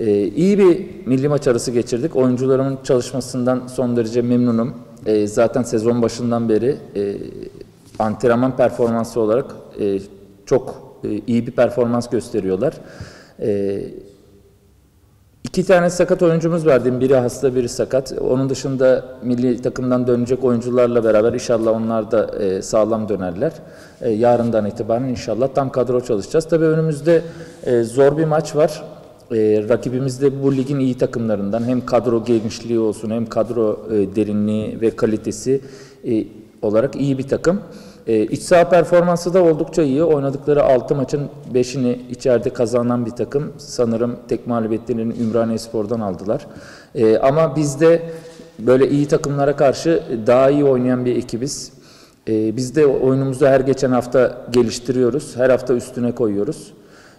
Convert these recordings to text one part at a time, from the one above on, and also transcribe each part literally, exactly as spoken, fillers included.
Ee, iyi bir milli maç arası geçirdik. Oyuncularımın çalışmasından son derece memnunum. Ee, zaten sezon başından beri e, antrenman performansı olarak e, çok e, iyi bir performans gösteriyorlar. E, iki tane sakat oyuncumuz verdim. Biri hasta, biri sakat. Onun dışında milli takımdan dönecek oyuncularla beraber inşallah onlar da e, sağlam dönerler. E, yarından itibaren inşallah tam kadro çalışacağız. Tabii önümüzde e, zor bir maç var. Ee, rakibimiz de bu ligin iyi takımlarından, hem kadro genişliği olsun hem kadro e, derinliği ve kalitesi e, olarak iyi bir takım. E, iç saha performansı da oldukça iyi. Oynadıkları altı maçın beşini içeride kazanan bir takım. Sanırım tek mağlubiyetlerini Ümraniye Spor'dan aldılar. E, ama biz de böyle iyi takımlara karşı daha iyi oynayan bir ekibiz. E, biz de oyunumuzu her geçen hafta geliştiriyoruz. Her hafta üstüne koyuyoruz.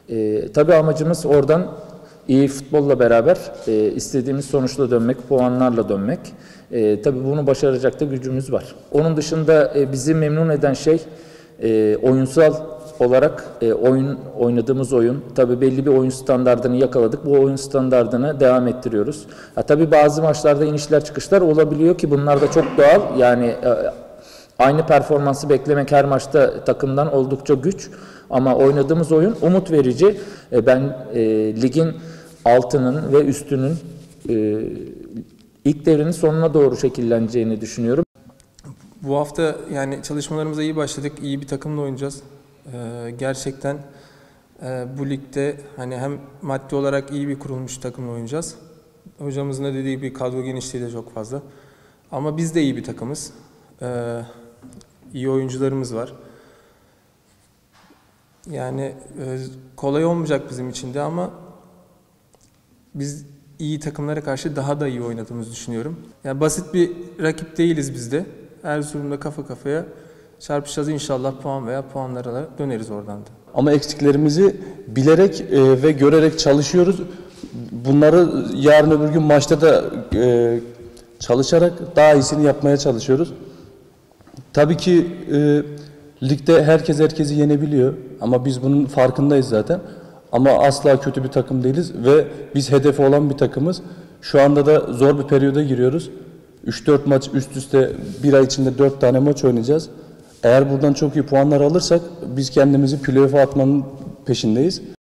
E, tabii amacımız oradan İyi futbolla beraber e, istediğimiz sonuçla dönmek, puanlarla dönmek. E, tabii bunu başaracak da gücümüz var. Onun dışında e, bizi memnun eden şey e, oyunsal olarak e, oyun oynadığımız oyun. Tabii belli bir oyun standardını yakaladık. Bu oyun standardını devam ettiriyoruz. Ha, tabii bazı maçlarda inişler çıkışlar olabiliyor ki bunlar da çok doğal. Yani e, aynı performansı beklemek her maçta takımdan oldukça güç. Ama oynadığımız oyun umut verici. E, ben e, ligin altının ve üstünün e, ilk devrinin sonuna doğru şekilleneceğini düşünüyorum. Bu hafta yani çalışmalarımıza iyi başladık. İyi bir takımla oynayacağız. Ee, gerçekten e, bu ligde hani hem maddi olarak iyi bir kurulmuş takımla oynayacağız. Hocamızın da dediği bir kadro genişliği de çok fazla. Ama biz de iyi bir takımız. Ee, iyi oyuncularımız var. Yani e, kolay olmayacak bizim için de ama biz iyi takımlara karşı daha da iyi oynadığımızı düşünüyorum. Yani basit bir rakip değiliz biz de. Erzurum'da kafa kafaya çarpışacağız, inşallah puan veya puanlara döneriz oradan da. Ama eksiklerimizi bilerek e, ve görerek çalışıyoruz. Bunları yarın öbür gün maçta da e, çalışarak daha iyisini yapmaya çalışıyoruz. Tabii ki e, ligde herkes herkesi yenebiliyor ama biz bunun farkındayız zaten. Ama asla kötü bir takım değiliz ve biz hedefi olan bir takımız. Şu anda da zor bir periyoda giriyoruz. üç dört maç üst üste bir ay içinde dört tane maç oynayacağız. Eğer buradan çok iyi puanlar alırsak biz kendimizi playoff'a atmanın peşindeyiz.